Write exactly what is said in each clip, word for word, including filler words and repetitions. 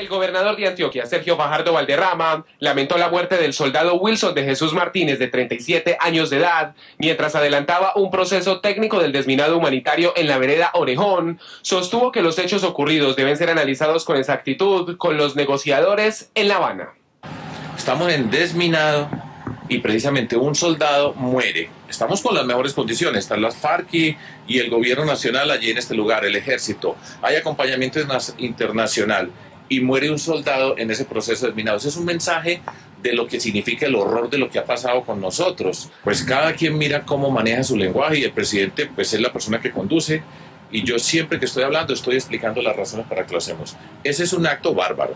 El gobernador de Antioquia, Sergio Fajardo Valderrama, lamentó la muerte del soldado Wilson de Jesús Martínez, de treinta y siete años de edad, mientras adelantaba un proceso técnico del desminado humanitario en la vereda Orejón. Sostuvo que los hechos ocurridos deben ser analizados con exactitud con los negociadores en La Habana. Estamos en desminado y precisamente un soldado muere. Estamos con las mejores condiciones, están las FARC y el gobierno nacional allí en este lugar, el ejército. Hay acompañamiento internacional. Y muere un soldado en ese proceso de desminado. Ese es un mensaje de lo que significa el horror de lo que ha pasado con nosotros. Pues cada quien mira cómo maneja su lenguaje y el presidente pues es la persona que conduce. Y yo siempre que estoy hablando estoy explicando las razones para que lo hacemos. Ese es un acto bárbaro.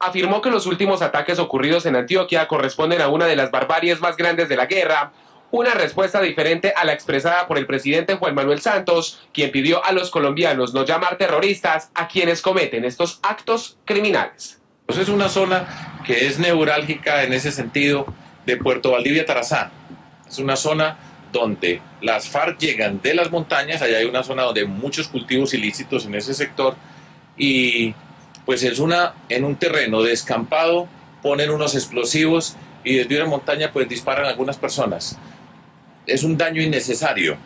Afirmó que los últimos ataques ocurridos en Antioquia corresponden a una de las barbaries más grandes de la guerra. Una respuesta diferente a la expresada por el presidente Juan Manuel Santos, quien pidió a los colombianos no llamar terroristas a quienes cometen estos actos criminales. Pues es una zona que es neurálgica en ese sentido, de Puerto Valdivia a Tarazá. Es una zona donde las FARC llegan de las montañas, allá hay una zona donde hay muchos cultivos ilícitos en ese sector, y pues es una, en un terreno descampado ponen unos explosivos y desde una montaña pues disparan a algunas personas. Es un daño innecesario,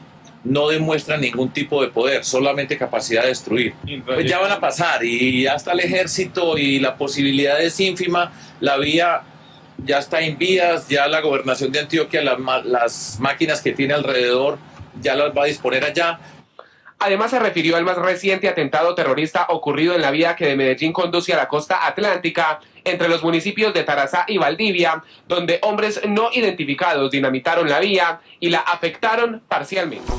no demuestra ningún tipo de poder, solamente capacidad de destruir. Pues ya van a pasar y hasta el ejército y la posibilidad es ínfima, la vía ya está en vías, ya la gobernación de Antioquia, la, las máquinas que tiene alrededor ya las va a disponer allá. Además se refirió al más reciente atentado terrorista ocurrido en la vía que de Medellín conduce a la costa atlántica, entre los municipios de Tarazá y Valdivia, donde hombres no identificados dinamitaron la vía y la afectaron parcialmente.